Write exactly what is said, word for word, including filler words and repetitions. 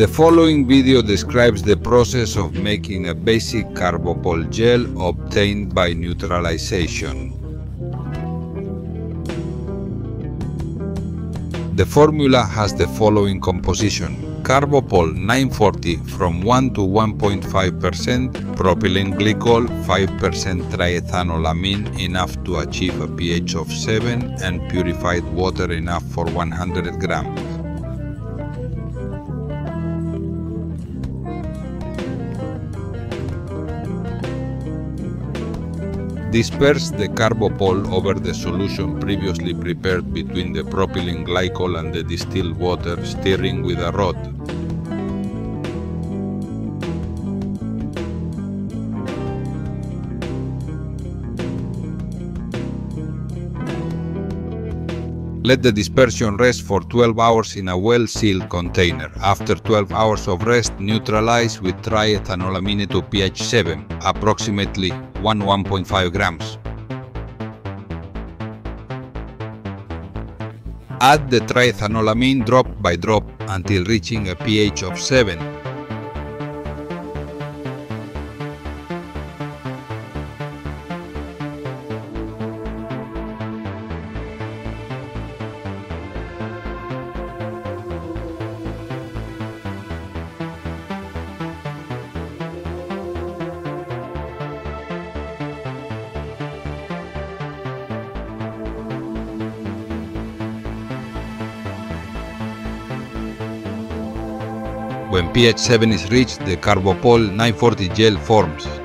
The following video describes the process of making a basic Carbopol gel obtained by neutralization. The formula has the following composition: Carbopol nine forty from one to one point five percent, propylene glycol, five percent triethanolamine, enough to achieve a pH of seven, and purified water enough for one hundred grams. Disperse the Carbopol over the solution previously prepared between the propylene glycol and the distilled water, stirring with a rod. Let the dispersion rest for twelve hours in a well-sealed container. After twelve hours of rest, neutralize with triethanolamine to pH seven, approximately one to one point five grams. Add the triethanolamine drop by drop until reaching a pH of seven. When pH seven is reached, the Carbopol nine forty gel forms.